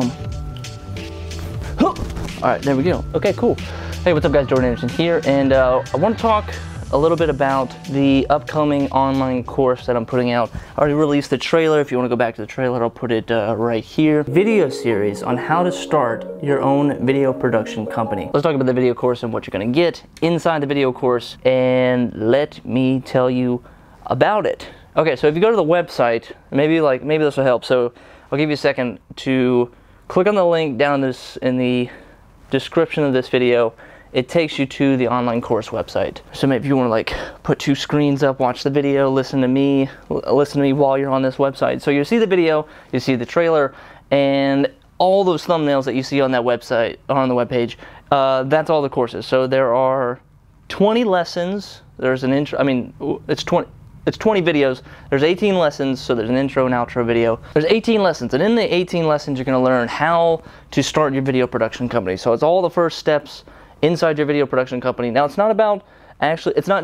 Boom. All right, there we go. Okay, cool. Hey, what's up guys, Jordan Anderson here, and I want to talk a little bit about the upcoming online course that I'm putting out. I already released the trailer. If you want to go back to the trailer, I'll put it right here. Video series on how to start your own video production company. Let's talk about the video course and what you're going to get inside the video course, and let me tell you about it. Okay, so if you go to the website, maybe this will help. So I'll give you a second to click on the link down in the description of this video. It takes you to the online course website. So maybe you want to put two screens up, watch the video, listen to me while you're on this website. So you see the video, you see the trailer, and all those thumbnails that you see on that website, on the webpage, that's all the courses. So there are 20 lessons. There's an intro, I mean, it's 20 videos. There's 18 lessons, so there's an intro and outro video. There's 18 lessons, and in the 18 lessons, you're gonna learn how to start your video production company. So it's all the first steps inside your video production company. Now it's not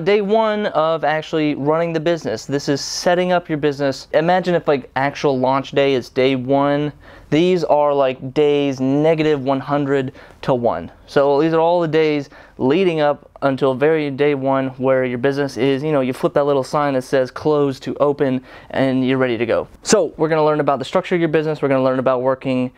day one of actually running the business. This is setting up your business. Imagine if actual launch day is day one. These are days -100 to 1. So these are all the days leading up until very day one where your business is, you flip that little sign that says close to open and you're ready to go. So we're gonna learn about the structure of your business. We're gonna learn about working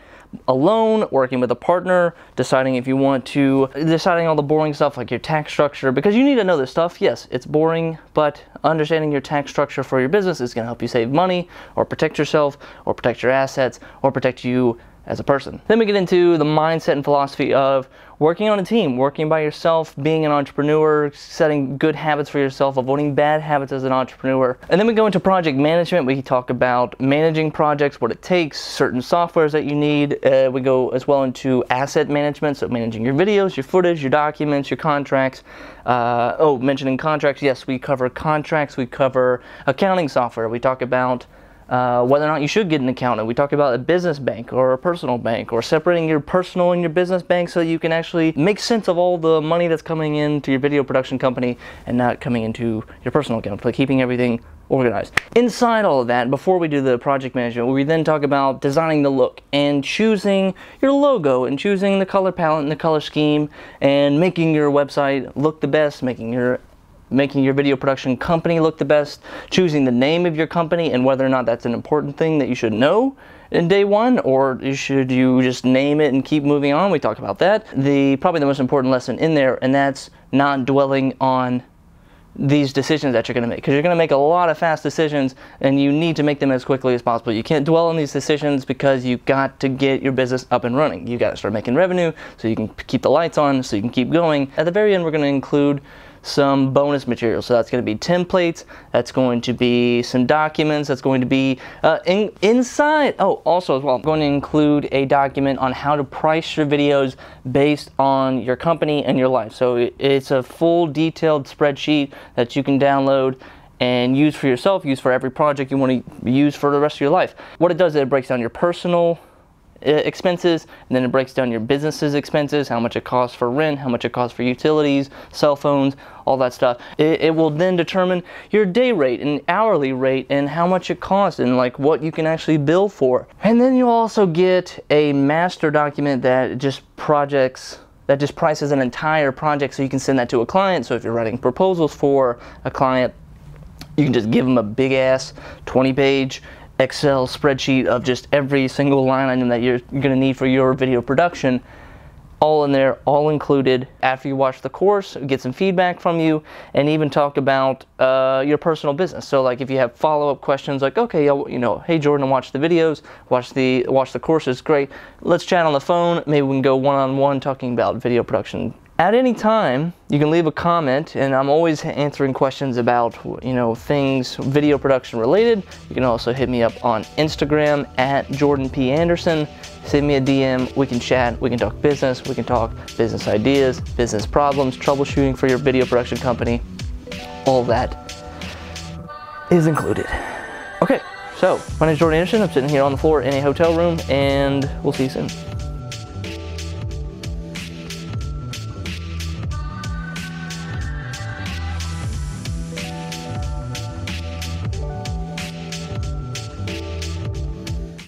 alone, working with a partner, deciding if you want to, deciding all the boring stuff like your tax structure, because you need to know this stuff. Yes, it's boring, but understanding your tax structure for your business is gonna help you save money or protect yourself or protect your assets or protect you as a person. Then we get into the mindset and philosophy of working on a team, working by yourself, being an entrepreneur, setting good habits for yourself, avoiding bad habits as an entrepreneur. And then we go into project management. We talk about managing projects, what it takes, certain softwares that you need. We go as well into asset management, so managing your videos, your footage, your documents, your contracts. Mentioning contracts, yes, we cover contracts, we cover accounting software, we talk about whether or not you should get an accountant. We talk about a business bank or a personal bank, or separating your personal and your business bank so you can actually make sense of all the money that's coming into your video production company and not coming into your personal account, like keeping everything organized. Inside all of that, before we do the project management, we then talk about designing the look and choosing your logo and choosing the color palette and the color scheme and making your website look the best, making your video production company look the best, choosing the name of your company and whether or not that's an important thing that you should know in day one, or should you just name it and keep moving on. We talk about that. Probably the most important lesson in there, and that's not dwelling on these decisions that you're gonna make, because you're gonna make a lot of fast decisions and you need to make them as quickly as possible. You can't dwell on these decisions because you've got to get your business up and running. You've got to start making revenue so you can keep the lights on, so you can keep going. At the very end, we're gonna include some bonus material. So that's going to be templates, that's going to be some documents, that's going to be inside. Oh, also as well, I'm going to include a document on how to price your videos based on your company and your life. So it's a full detailed spreadsheet that you can download and use for yourself, use for every project you want to use for the rest of your life. What it does is it breaks down your personal expenses, and then it breaks down your business's expenses, how much it costs for rent, how much it costs for utilities, cell phones, all that stuff. It will then determine your day rate and hourly rate and how much it costs and what you can actually bill for. And then you'll also get a master document that just prices an entire project, so you can send that to a client. So if you're writing proposals for a client, you can just give them a big ass 20-page Excel spreadsheet of just every single line item that you're gonna need for your video production, all in there, all included. After you watch the course, get some feedback from you, and even talk about your personal business. So if you have follow-up questions, okay, hey Jordan, watch the videos, watch the courses, great. Let's chat on the phone. Maybe we can go one-on-one talking about video production. At any time, you can leave a comment, and I'm always answering questions about, things video production related. You can also hit me up on Instagram at Jordan P. Anderson. Send me a DM, we can chat, we can talk business, we can talk business ideas, business problems, troubleshooting for your video production company. All that is included. Okay, so my name is Jordan Anderson. I'm sitting here on the floor in a hotel room, and we'll see you soon.